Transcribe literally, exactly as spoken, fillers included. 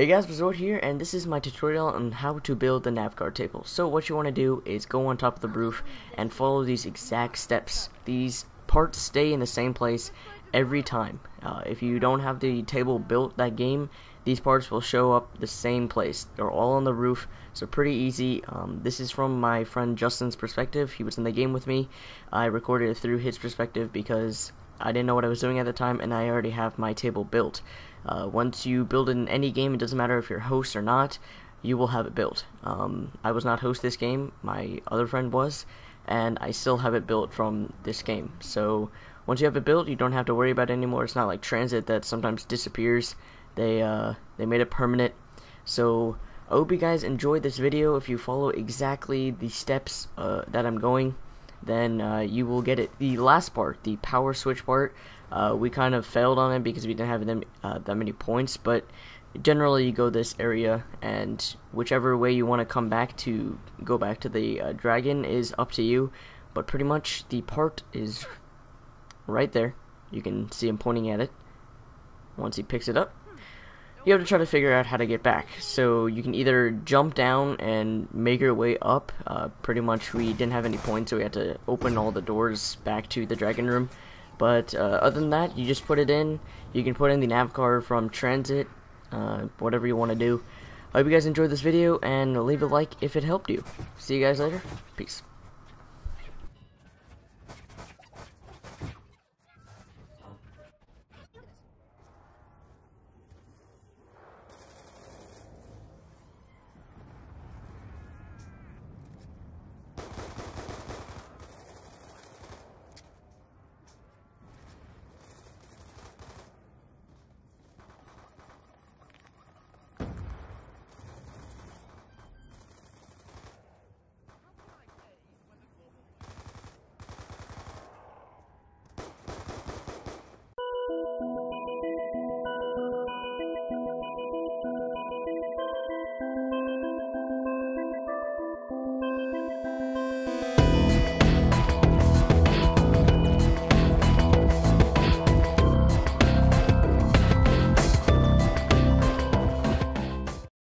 Hey guys, Resort here, and this is my tutorial on how to build the Navcard table. So what you want to do is go on top of the roof and follow these exact steps. These parts stay in the same place every time. Uh, if you don't have the table built that game, these parts will show up the same place. They're all on the roof, so pretty easy. Um, this is from my friend Justin's perspective. He was in the game with me. I recorded it through his perspective because I didn't know what I was doing at the time, and I already have my table built. Uh, once you build it in any game, it doesn't matter if you're host or not, you will have it built. Um, I was not host this game, my other friend was, and I still have it built from this game. So once you have it built, you don't have to worry about it anymore. It's not like Transit that sometimes disappears. They, uh, they made it permanent. So I hope you guys enjoyed this video. If you follow exactly the steps uh, that I'm going, then uh, you will get it. The last part, the power switch part, uh, we kind of failed on it because we didn't have them, uh, that many points, but generally you go this area, and whichever way you want to come back to go back to the uh, dragon is up to you, but pretty much the part is right there. You can see him pointing at it. Once he picks it up, you have to try to figure out how to get back. So you can either jump down and make your way up. Uh, pretty much we didn't have any points, so we had to open all the doors back to the dragon room. But uh, other than that, you just put it in. You can put in the nav card from Transit, uh, whatever you want to do. I hope you guys enjoyed this video, and leave a like if it helped you. See you guys later. Peace.